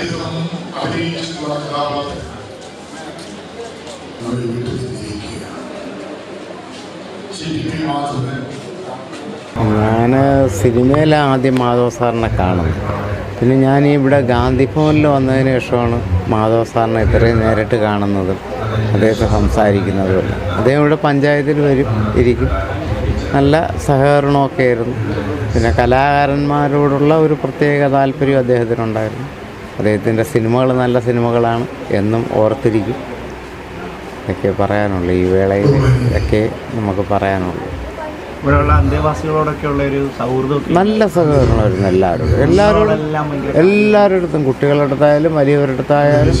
أيضا عليه سورة الأعراف نريد تذكير سيدي معاذ. ഞാൻ സിനിമയിലെ ആദ്യം മാധവ് സാറിനെ കാണുന്നു. പിന്നെ ഞാൻ ഇവിടെ ഗാന്ധി ഭവനിൽ വന്നതിന് ശേഷമാണ് മാധവ് സാറിനെ ഇത്രയും നേരിട്ട് കാണുന്നതും അദ്ദേഹത്തെ സംസാരിക്കുന്നതും. അദ്ദേഹം ഇവിടെ പഞ്ചായത്തിൽ വരും ഇരിക്കും. നല്ല സഹകരണമൊക്കെ ആയിരുന്നു. പിന്നെ കലാകാരന്മാരോടുള്ള ഒരു പ്രത്യേക താല്പര്യം അദ്ദേഹത്തിനുണ്ടായിരുന്നു. അദ്ദേഹത്തിൻ്റെ സിനിമകൾ നല്ല സിനിമകളാണ് എന്നും ഓർത്തിരിക്കും. ഒക്കെ പറയാനുള്ളൂ ഈ വേളയിൽ ഒക്കെ നമുക്ക് പറയാനുള്ളൂ. ഇവിടെയുള്ള അന്തേവാസികളോടൊക്കെയുള്ള ഒരു സൗഹൃദം, നല്ല സഹകരണമായിരുന്നു എല്ലാവരുടെ അടുത്തും കുട്ടികളുടെ അടുത്തായാലും വലിയവരുടെ അടുത്തായാലും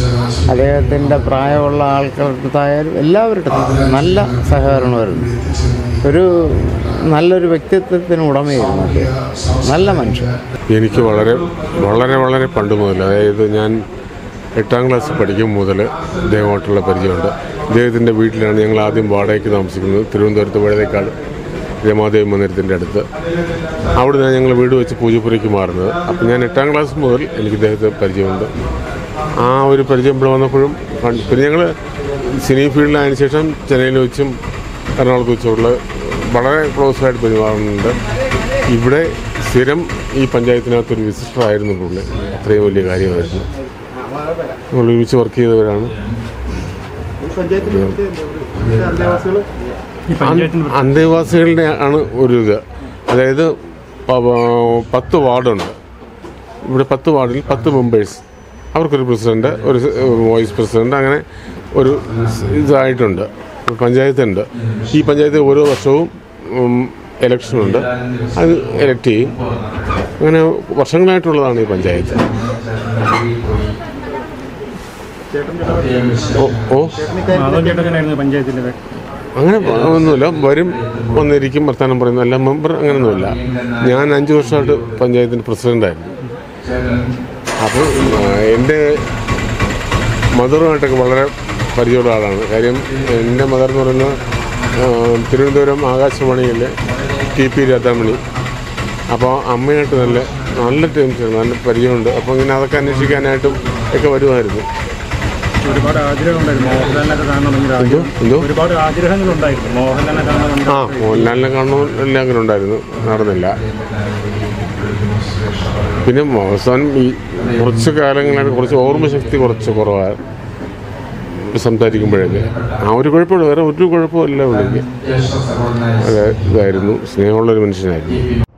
അദ്ദേഹത്തിൻ്റെ പ്രായമുള്ള ആൾക്കാരുടെ അടുത്തായാലും എല്ലാവരുടെ അടുത്തും നല്ല സഹകരണമായിരുന്നു. ഒരു നല്ലൊരു വ്യക്തിത്വത്തിന് ഉടമയായിരുന്നു അദ്ദേഹം, നല്ല മനുഷ്യൻ. എനിക്ക് വളരെ വളരെ വളരെ പണ്ട് മുതൽ, അതായത് ഞാൻ 8ാം ക്ലാസ് പഠിക്കും മുതൽ അദ്ദേഹമായിട്ടുള്ള പരിചയമുണ്ട്. അദ്ദേഹത്തിൻ്റെ വീട്ടിലാണ് ഞങ്ങൾ ആദ്യം വാടകയ്ക്ക് താമസിക്കുന്നത്, തിരുവനന്തപുരത്ത് വഴുതേക്കാട് രമാദേവി മന്ദിരത്തിൻ്റെ അടുത്ത്. അവിടെ നിന്ന് ഞങ്ങൾ വീട് വെച്ച് പൂജപ്പുരയ്ക്ക് മാറുന്നത്. അപ്പം ഞാൻ 8ാം ക്ലാസ് മുതൽ എനിക്ക് ഇദ്ദേഹത്തെ പരിചയമുണ്ട്. ആ ഒരു പരിചയം ഇവിടെ വന്നപ്പോഴും പിന്നെ ഞങ്ങൾ സിനി ഫീൽഡിലായതിനു ശേഷം ചെന്നൈയിൽ വെച്ചും എറണാകുളത്ത് വെച്ചുമുള്ള വളരെ ക്ലോസ് ആയിട്ട് പെരുമാറുന്നുണ്ട്. ഇവിടെ സ്ഥിരം ഈ പഞ്ചായത്തിനകത്തൊരു വിസിറ്ററായിരുന്നു പുള്ളി. അത്രയും വലിയ കാര്യമായിരുന്നു. നമ്മൾ ഒരുമിച്ച് വർക്ക് ചെയ്തവരാണ്. അന്തേവാസികളുടെ ആണ് ഒരു ഇത്. അതായത് 10 വാർഡുണ്ട് ഇവിടെ. 10 വാർഡിൽ 10 മെമ്പേഴ്സ്, അവർക്കൊരു പ്രസിഡന്റ്, ഒരു വൈസ് പ്രസിഡന്റ്, അങ്ങനെ ഒരു ഇതായിട്ടുണ്ട്. പഞ്ചായത്തുണ്ട്. ഈ പഞ്ചായത്ത് ഓരോ വർഷവും എലക്ഷനുണ്ട്, അത് എലക്ട് ചെയ്യും. അങ്ങനെ വർഷങ്ങളായിട്ടുള്ളതാണ് ഈ പഞ്ചായത്ത്. അങ്ങനെ ഒന്നുമില്ല, വരും വന്നിരിക്കും വർത്തമാനം പറയുന്നു. അല്ല മെമ്പർ അങ്ങനെയൊന്നുമില്ല. ഞാൻ 5 വർഷമായിട്ട് പഞ്ചായത്തിൻ്റെ പ്രസിഡൻ്റായിരുന്നു. അപ്പോൾ എൻ്റെ മദറുമായിട്ടൊക്കെ വളരെ പരിചയമുള്ള ആളാണ്. കാര്യം എൻ്റെ മദർ എന്ന് പറയുന്നത് തിരുവനന്തപുരം ആകാശവാണിയിലെ TP രാധാമണി. അപ്പോൾ അമ്മയായിട്ട് നല്ല നല്ല ടീംസാണ്, നല്ല പരിചയമുണ്ട്. അപ്പോൾ ഇങ്ങനെ അതൊക്കെ അന്വേഷിക്കാനായിട്ടും ഒക്കെ വരുമായിരുന്നു. ഒരുപാട് ആഗ്രഹമുണ്ടായിരുന്നു മോഹൻലാലിനൊക്കെ കാണണമെങ്കിൽ. ഒരുപാട് ആഗ്രഹങ്ങളുണ്ടായിരുന്നു മോഹൻലാലിനെ കാണണം. ആ മോഹൻലാലിനെ കാണണമെല്ലാം അങ്ങനെ ഉണ്ടായിരുന്നു, നടന്നില്ല. പിന്നെ അവസാനം ഈ കുറച്ച് കാലങ്ങളായിട്ട് കുറച്ച് ഓർമ്മശക്തി കുറച്ച് കുറവാണ് സംസാരിക്കുമ്പോഴൊക്കെ. ആ ഒരു കുഴപ്പമില്ല, വേറെ ഒരു കുഴപ്പമില്ല. വിളിക്കുക അതായിരുന്നു, സ്നേഹമുള്ളൊരു മനുഷ്യനായിരുന്നു.